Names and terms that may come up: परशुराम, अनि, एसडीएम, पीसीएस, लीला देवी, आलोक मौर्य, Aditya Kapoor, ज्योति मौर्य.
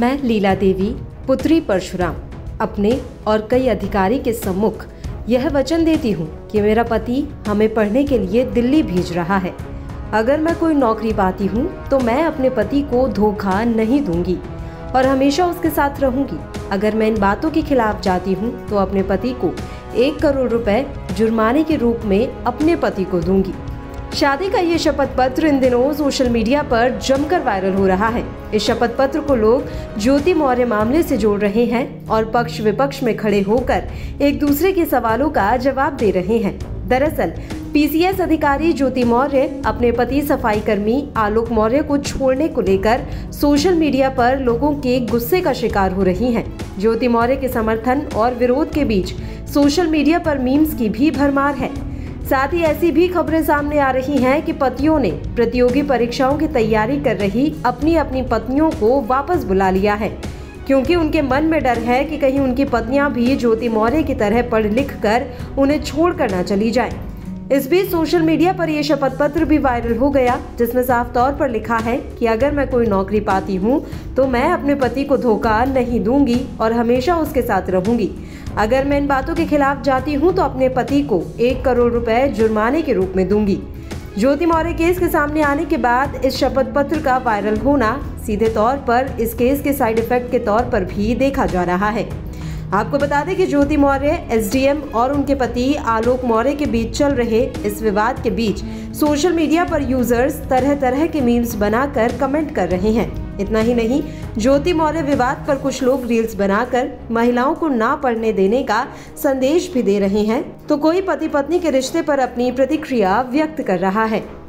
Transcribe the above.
मैं लीला देवी पुत्री परशुराम अपने और कई अधिकारी के सम्मुख यह वचन देती हूँ कि मेरा पति हमें पढ़ने के लिए दिल्ली भेज रहा है। अगर मैं कोई नौकरी पाती हूँ तो मैं अपने पति को धोखा नहीं दूंगी और हमेशा उसके साथ रहूंगी। अगर मैं इन बातों के खिलाफ जाती हूँ तो अपने पति को 1 करोड़ रुपए जुर्माने के रूप में अपने पति को दूंगी। शादी का ये शपथ पत्र इन दिनों सोशल मीडिया पर जमकर वायरल हो रहा है। इस शपथ पत्र को लोग ज्योति मौर्य मामले से जोड़ रहे हैं और पक्ष विपक्ष में खड़े होकर एक दूसरे के सवालों का जवाब दे रहे हैं। दरअसल पीसीएस अधिकारी ज्योति मौर्य अपने पति सफाई कर्मी आलोक मौर्य को छोड़ने को लेकर सोशल मीडिया पर लोगों के गुस्से का शिकार हो रही हैं। ज्योति मौर्य के समर्थन और विरोध के बीच सोशल मीडिया पर मीम्स की भी भरमार है। साथ ही ऐसी भी खबरें सामने आ रही हैं कि पतियों ने प्रतियोगी परीक्षाओं की तैयारी कर रही अपनी अपनी पत्नियों को वापस बुला लिया है, क्योंकि उनके मन में डर है कि कहीं उनकी पत्नियां भी ज्योति मौर्य की तरह पढ़ लिख कर उन्हें छोड़कर ना चली जाएं। इस बीच सोशल मीडिया पर यह शपथ पत्र भी वायरल हो गया, जिसमें साफ तौर पर लिखा है कि अगर मैं कोई नौकरी पाती हूँ तो मैं अपने पति को धोखा नहीं दूंगी और हमेशा उसके साथ रहूंगी। अगर मैं इन बातों के खिलाफ जाती हूँ तो अपने पति को 1 करोड़ रुपए जुर्माने के रूप में दूंगी। ज्योति मौर्य केस के सामने आने के बाद इस शपथ पत्र का वायरल होना सीधे तौर पर इस केस के साइड इफेक्ट के तौर पर भी देखा जा रहा है। आपको बता दें कि ज्योति मौर्य, एसडीएम और उनके पति आलोक मौर्य के बीच चल रहे इस विवाद के बीच सोशल मीडिया पर यूजर्स तरह तरह के मीम्स बनाकर कमेंट कर रहे हैं। इतना ही नहीं, ज्योति मौर्य विवाद पर कुछ लोग रील्स बनाकर महिलाओं को ना पढ़ने देने का संदेश भी दे रहे हैं, तो कोई पति पत्नी के रिश्ते पर अपनी प्रतिक्रिया व्यक्त कर रहा है।